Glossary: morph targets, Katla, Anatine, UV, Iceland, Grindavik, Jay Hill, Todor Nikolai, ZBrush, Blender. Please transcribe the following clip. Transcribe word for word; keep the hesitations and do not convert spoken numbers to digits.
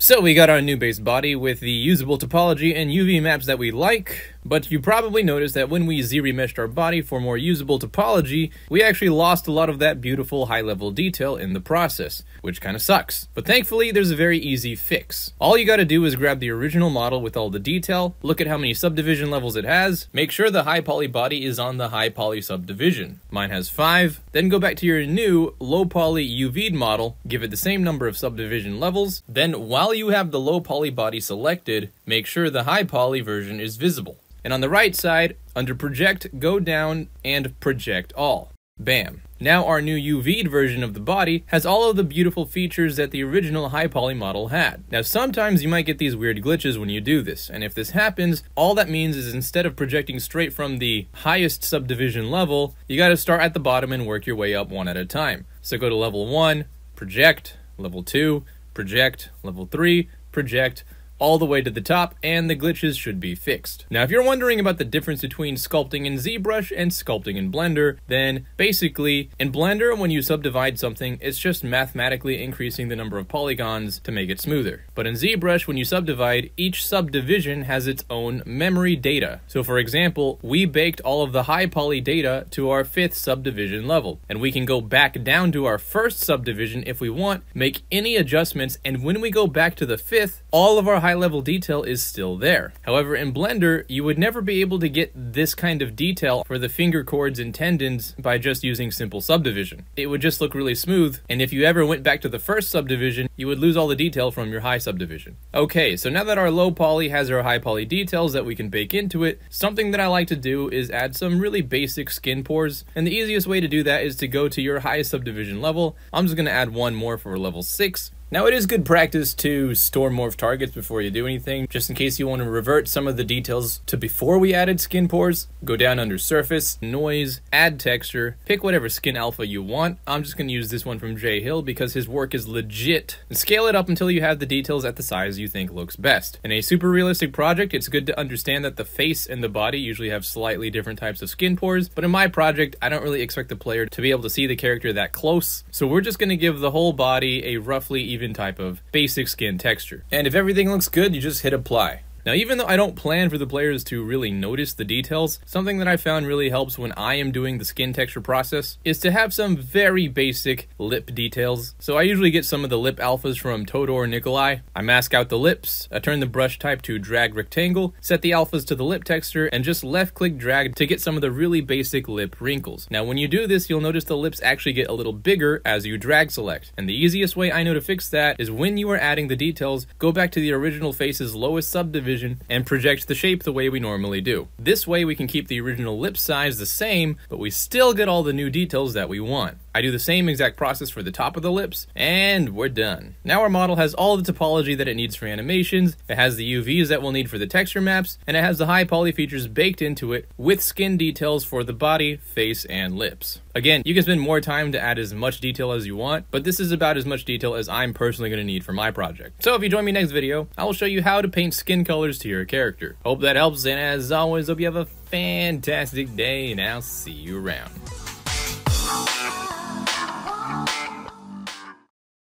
So we got our new base body with the usable topology and U V maps that we like, but you probably noticed that when we z-remeshed our body for more usable topology, we actually lost a lot of that beautiful high-level detail in the process, which kind of sucks. But thankfully, there's a very easy fix. All you gotta do is grab the original model with all the detail, look at how many subdivision levels it has, make sure the high-poly body is on the high-poly subdivision. Mine has five, then go back to your new low-poly U V'd model, give it the same number of subdivision levels, then while you have the low poly body selected, make sure the high poly version is visible. And on the right side, under project, go down and project all. Bam. Now our new U V'd version of the body has all of the beautiful features that the original high poly model had. Now sometimes you might get these weird glitches when you do this, and if this happens, all that means is instead of projecting straight from the highest subdivision level, you gotta start at the bottom and work your way up one at a time. So go to level one, project, level two, project, level three, project, all the way to the top, and the glitches should be fixed. Now, if you're wondering about the difference between sculpting in ZBrush and sculpting in Blender, then basically, in Blender, when you subdivide something, it's just mathematically increasing the number of polygons to make it smoother. But in ZBrush, when you subdivide, each subdivision has its own memory data. So for example, we baked all of the high poly data to our fifth subdivision level, and we can go back down to our first subdivision if we want, make any adjustments, and when we go back to the fifth, all of our high level detail is still there. However, in Blender, you would never be able to get this kind of detail for the finger chords and tendons by just using simple subdivision. It would just look really smooth, and if you ever went back to the first subdivision, you would lose all the detail from your high subdivision. Okay, so now that our low poly has our high poly details that we can bake into it, something that I like to do is add some really basic skin pores, and the easiest way to do that is to go to your highest subdivision level. I'm just gonna add one more for level six. Now, it is good practice to store morph targets before you do anything, just in case you want to revert some of the details to before we added skin pores. Go down under surface, noise, add texture, pick whatever skin alpha you want. I'm just going to use this one from Jay Hill because his work is legit. And scale it up until you have the details at the size you think looks best. In a super realistic project, it's good to understand that the face and the body usually have slightly different types of skin pores, but in my project, I don't really expect the player to be able to see the character that close, so we're just going to give the whole body a roughly even type of basic skin texture. And if everything looks good, you just hit apply. Now, even though I don't plan for the players to really notice the details, something that I found really helps when I am doing the skin texture process is to have some very basic lip details. So I usually get some of the lip alphas from Todor Nikolai. I mask out the lips, I turn the brush type to drag rectangle, set the alphas to the lip texture, and just left click drag to get some of the really basic lip wrinkles. Now, when you do this, you'll notice the lips actually get a little bigger as you drag select. And the easiest way I know to fix that is when you are adding the details, go back to the original face's lowest subdivision and project the shape the way we normally do. This way we can keep the original lip size the same, but we still get all the new details that we want. I do the same exact process for the top of the lips, and we're done. Now our model has all the topology that it needs for animations, it has the U Vs that we'll need for the texture maps, and it has the high poly features baked into it with skin details for the body, face, and lips. Again, you can spend more time to add as much detail as you want, but this is about as much detail as I'm personally going to need for my project. So if you join me next video, I will show you how to paint skin colors to your character. Hope that helps, and as always, hope you have a fantastic day, and I'll see you around.